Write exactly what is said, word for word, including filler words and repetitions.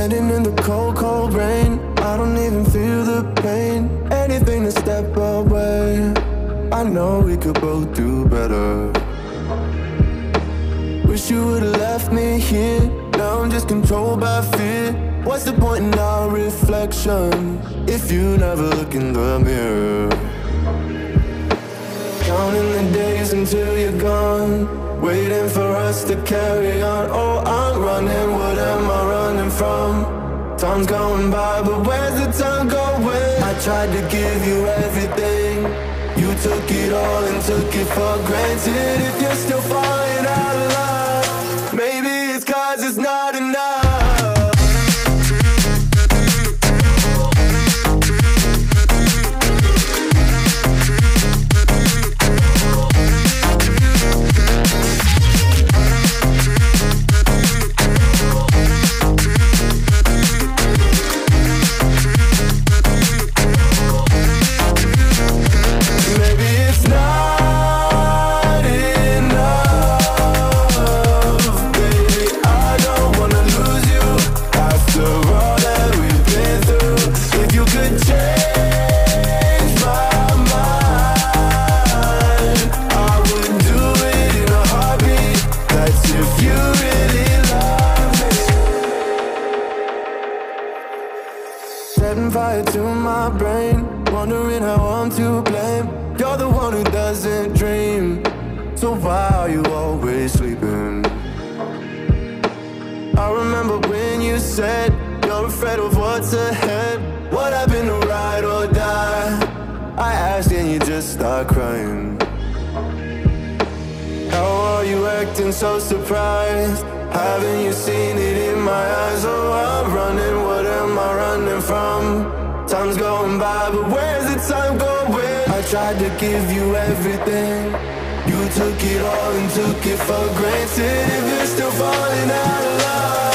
standing in the cold, cold rain. I don't even feel the pain. Anything to step away. I know we could both do better. Wish you would've left me here. Now I'm just controlled by fear. What's the point in our reflection if you never look in the mirror? Counting the days until you're gone, waiting for us to carry on. Oh, I'm running, what am I running from? Time's going by, but where's the time going? I tried to give you everything, you took it all and took it for granted. If you're still falling out of love, maybe it's 'cause it's not enough. Setting fire to my brain, wondering how I'm to blame. You're the one who doesn't dream, so why are you always sleeping? I remember when you said you're afraid of what's ahead. What happened to ride or die? I asked and you just start crying. How are you acting so surprised? Haven't you seen it in my eyes? Oh, I'm running, what am I running from? Time's going by, but where's the time going? I tried to give you everything, you took it all and took it for granted. If you're still falling out of love,